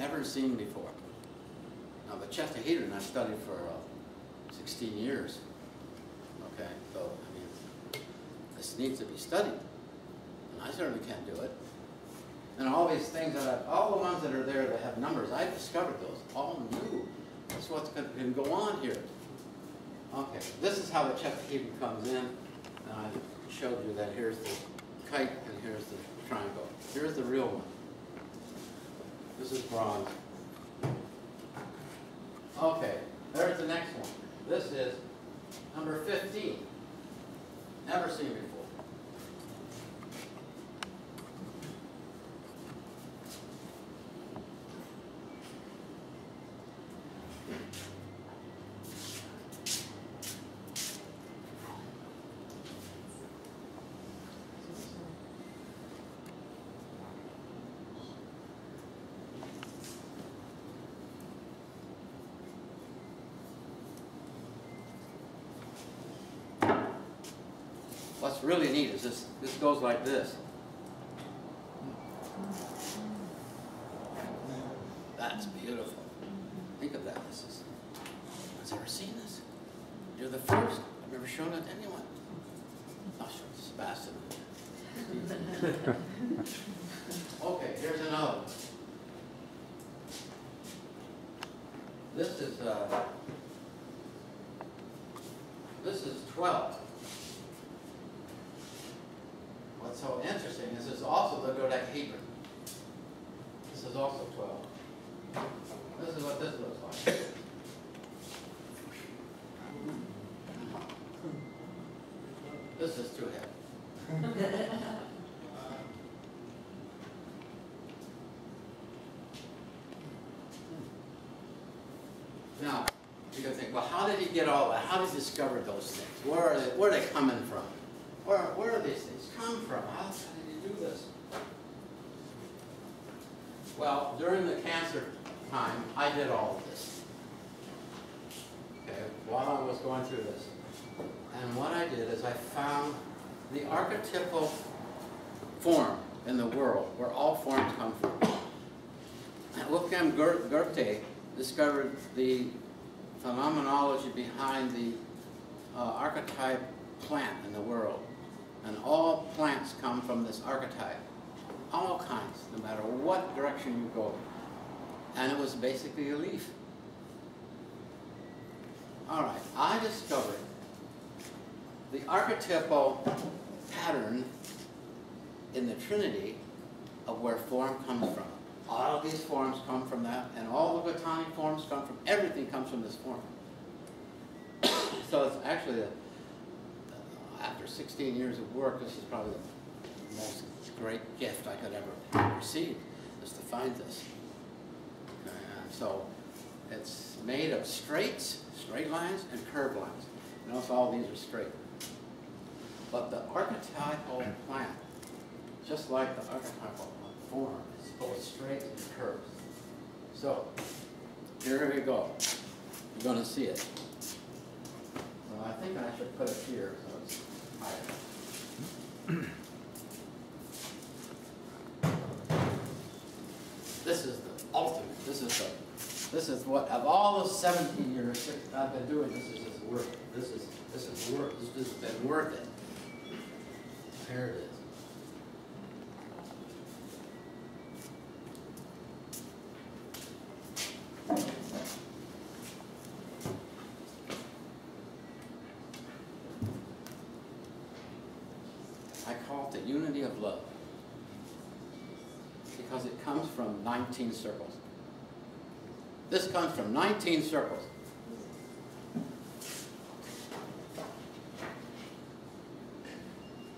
never seen before. Now the tetrahedron I've studied for 16 years. Okay, so I mean, this needs to be studied, and I certainly can't do it. And all these things that I've, all the ones that are there that have numbers, I discovered those all new. That's what's going to go on here. Okay, this is how the tetrahedron comes in. And I showed you that here's the kite and here's the triangle. Here's the real one. This is bronze. Okay, there's the next one. This is number 15. Never seen before. What's really neat is this. This goes like this. That's beautiful. Think of that. This is. Has ever seen this? You're the first. I've never shown it to anyone. I'll show it to Sebastian. Okay. Here's another one. This is. This is 12. What's so interesting is this is also the dodecahedron. This is also 12. This is what this looks like. This is too heavy. Now, you can think, well, how did he get all that? How did he discover those things? Where are they? Where are they coming from? Where do these things come from? How did you do this? Well, during the cancer time, I did all of this. Okay, while I was going through this. And what I did is I found the archetypal form in the world, where all forms come from. And Wolfgang Goethe discovered the phenomenology behind the archetype plant in the world. And all plants come from this archetype. All kinds, no matter what direction you go. And it was basically a leaf. All right, I discovered the archetypal pattern in the Trinity of where form comes from. All of these forms come from that, and all the botanic forms come from, everything comes from this form. So it's actually a after 16 years of work, this is probably the most great gift I could ever receive, is to find this. And so it's made of straights, straight lines, and curved lines. Notice all these are straight. But the archetypal plant, just like the archetypal form, is both straight and curved. So here we go. You're going to see it. So I think I should put it here. This is the ultimate. This is what of all the 17 years I've been doing. This is worth. This has been worth it. There it is. It comes from 19 circles. This comes from 19 circles.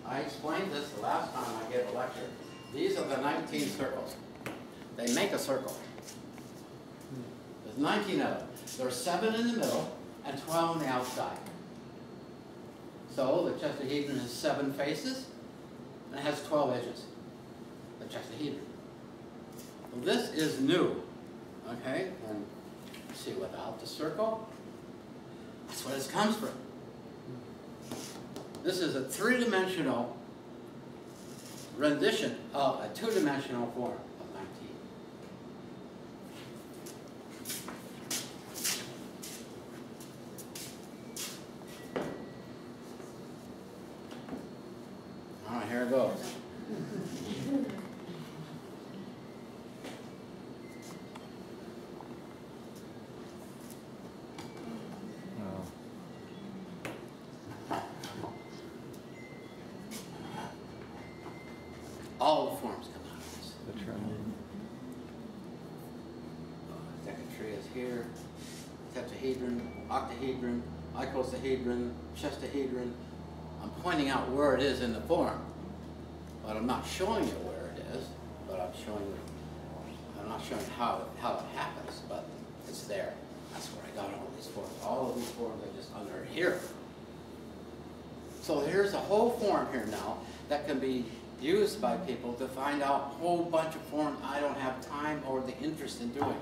I explained this the last time I gave a lecture. These are the 19 circles. They make a circle. There's 19 of them. There's 7 in the middle and 12 on the outside. So the tetrahedron has 7 faces and it has 12 edges. The tetrahedron. Well, this is new, okay? And see, without the circle, that's what it comes from. This is a three-dimensional rendition of a two-dimensional form of 19. close. All forms come out of this. The triangle. Decatria is here. Tetrahedron, octahedron, icosahedron, chestahedron. I'm pointing out where it is in the form, but I'm not showing you where it is. But I'm showing you. I'm not showing how it happens, but it's there. That's where I got all these forms. All of these forms are just under here. So here's a whole form here now that can be used by people to find out a whole bunch of forms I don't have time or the interest in doing.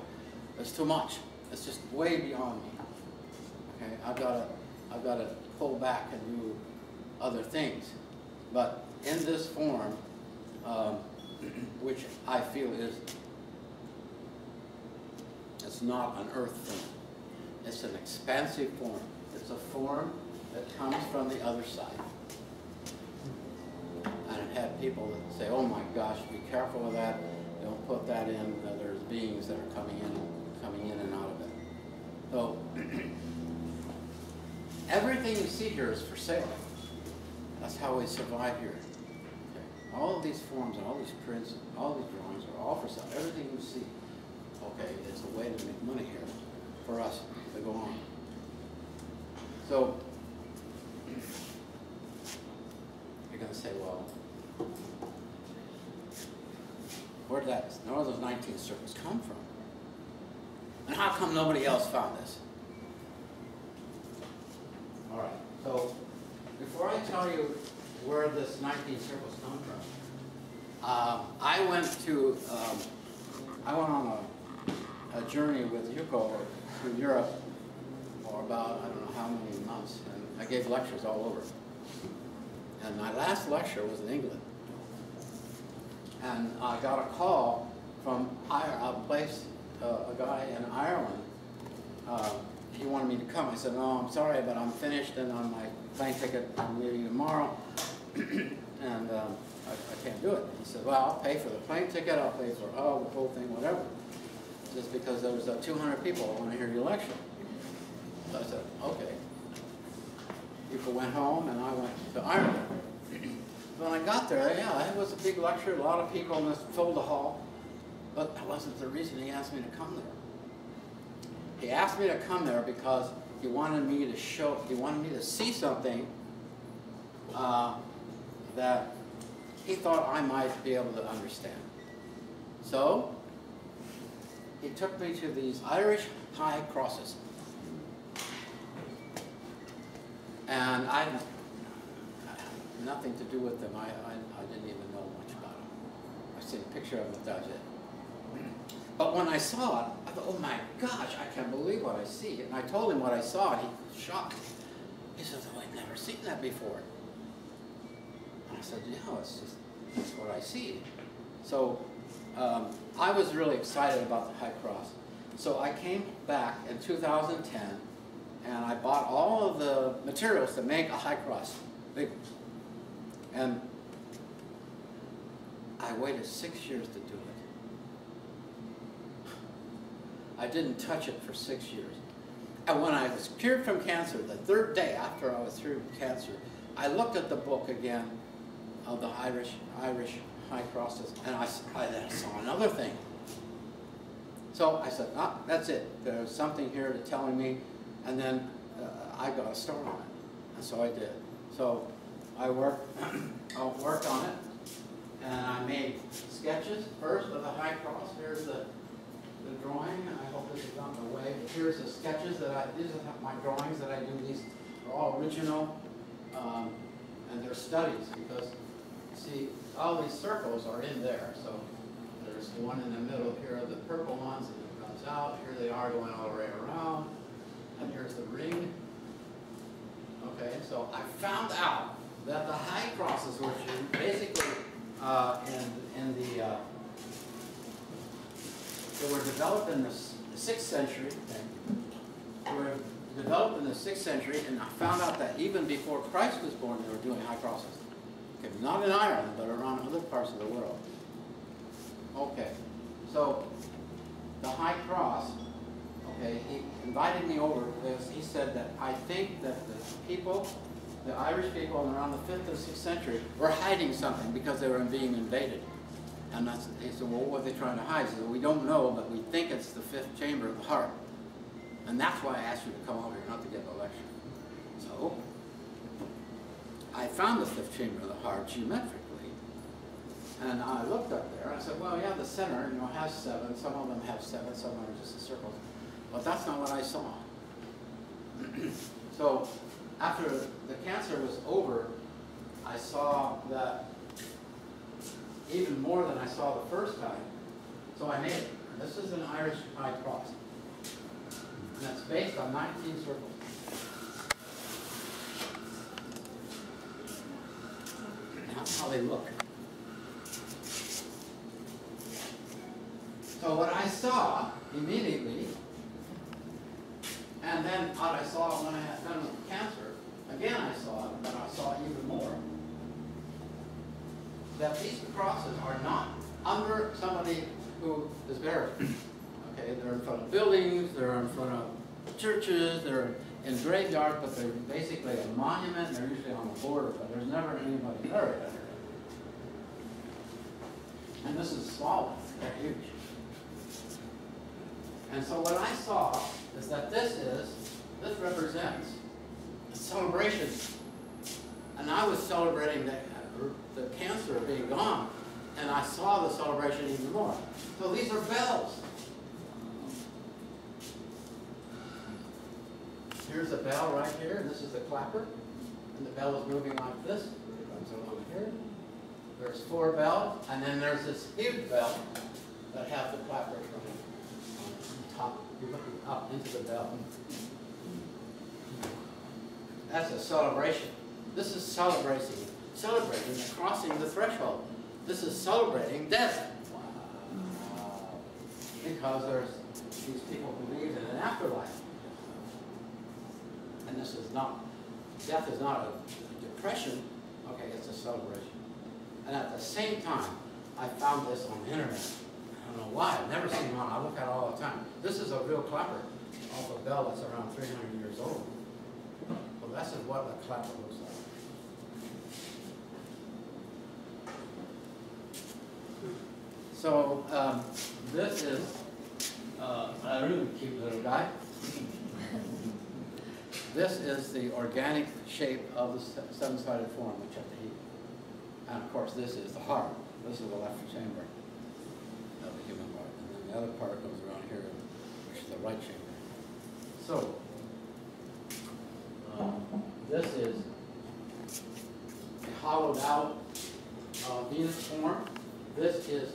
It's too much. It's just way beyond me. Okay, I've got to pull back and do other things. But in this form, which I feel is, it's not an earth form. It's an expansive form. It's a form that comes from the other side. Had people that say, oh my gosh, be careful with that, don't put that in, there's beings that are coming in and out of it. So, everything you see here is for sale. That's how we survive here. Okay. All of these forms and all these prints, all these drawings are all for sale. Everything you see, okay, it's a way to make money here for us to go on. So, you're going to say, well, where did those 19 circles come from? And how come nobody else found this? All right, so before I tell you where this 19 circles come from, I went on a journey with Yuko through Europe for about, I don't know how many months, and I gave lectures all over. And my last lecture was in England. And I got a call from a guy in Ireland. He wanted me to come. I said, no, I'm sorry, but I'm finished and on my plane ticket, I'm leaving tomorrow. And I can't do it. He said, well, I'll pay for the plane ticket, I'll pay for the whole thing, whatever. Just because there was 200 people I want to hear your lecture. So I said, okay. People went home and I went to Ireland. When I got there, yeah, it was a big lecture, a lot of people in this filled the hall, but that wasn't the reason he asked me to come there. He asked me to come there because he wanted me to show, he wanted me to see something that he thought I might be able to understand. So, he took me to these Irish high crosses. And I had nothing to do with them. I didn't even know much about them. I've seen a picture of it, that was it. But when I saw it, I thought, oh my gosh, I can't believe what I see. And I told him what I saw, and he was shocked. He says, oh, I've never seen that before. And I said, yeah, it's just, that's what I see. So I was really excited about the High Cross. So I came back in 2010, and I bought all of the materials to make a high cross. And I waited 6 years to do it. I didn't touch it for 6 years. And when I was cured from cancer, the third day after I was through cancer, I looked at the book again of the Irish high crosses, and I saw another thing. So I said, ah, that's it. There's something here to telling me. And then I got a start on it, and so I did. So I worked on it, and I made sketches first of the high cross. Here's the drawing. I hope this is not in the way. But here's the sketches that these are my drawings that I do. These are all original, and they're studies because, see, all these circles are in there. So there's one in the middle here of the purple ones, and it comes out. Here they are going all the way around. And here's the ring. Okay, so I found out that the high crosses, which are basically they were developed in the 6th century. They were developed in the 6th century, and I found out that even before Christ was born, they were doing high crosses. Okay, not in Ireland, but around other parts of the world. Okay, so the High Cross, okay, he invited me over because he said that I think that the people, the Irish people around the 5th or 6th century were hiding something because they were being invaded. And that's, he said, well, what are they trying to hide? He said, we don't know, but we think it's the 5th chamber of the heart. And that's why I asked you to come over here, not to give a lecture. So I found the 5th chamber of the heart geometrically. And I looked up there, and I said, well, yeah, the center, you know, has 7. Some of them have 7, some are just a circle. But that's not what I saw. So after the cancer was over, I saw that even more than I saw the first time. So I made it. This is an Irish high cross. And that's based on 19 circles. And that's how they look. So what I saw immediately, and then what I saw when I had done with cancer, again I saw it, but I saw even more, that these crosses are not under somebody who is buried. Okay, they're in front of buildings, they're in front of churches, they're in graveyards, but they're basically a monument, and they're usually on the border, but there's never anybody buried under it. And this is a small one, they're huge. And so what I saw is that this represents a celebration. And I was celebrating the cancer being gone, and I saw the celebration even more. So these are bells. Here's a bell right here, and this is the clapper. And the bell is moving like this. It runs along here. There's 4 bells, and then there's this huge bell that has the clapper coming. You're looking up into the bell. That's a celebration. This is celebrating the crossing the threshold. This is celebrating death. Wow. Because these people believe in an afterlife. And this is not, death is not a depression. Okay, it's a celebration. And at the same time, I found this on the internet. I don't know why, I've never seen one, I look at it all the time. This is a real clapper off a bell that's around 300 years old. Well, that's what a clapper looks like. So, this is a really cute little guy. This is the organic shape of the 7-sided form, which I think. And of course, this is the heart. This is the left chamber. The other part goes around here, which is the right chamber. So, this is a hollowed-out Venus form. This is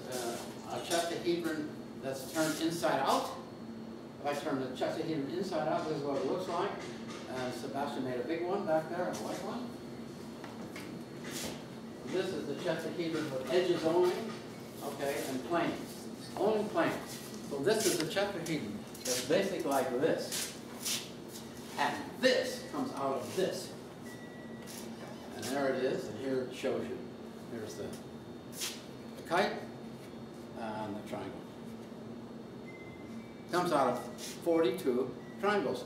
a chestahedron that's turned inside out. If I turn the chestahedron inside out, this is what it looks like. Sebastian made a big one back there, a white one. This is the chestahedron with edges only, okay, and planes. Only planes. So this is the tetrahedron. It's basically like this. And this comes out of this. And there it is, and here it shows you. There's the kite and the triangle. Comes out of 42 triangles.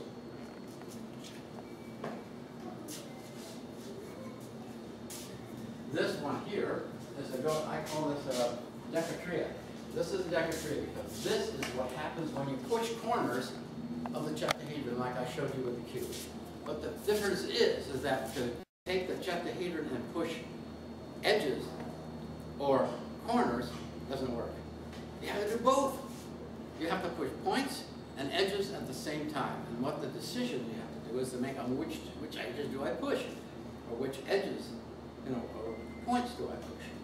This one here is I call this a decatria. This is a decatria because this is what happens when you push corners of the tetrahedron, like I showed you with the cube. But the difference is that to take the tetrahedron and push edges or corners doesn't work. You have to do both. You have to push points and edges at the same time. And what the decision you have to do is to make on which edges do I push, or which edges, you know, or points do I push.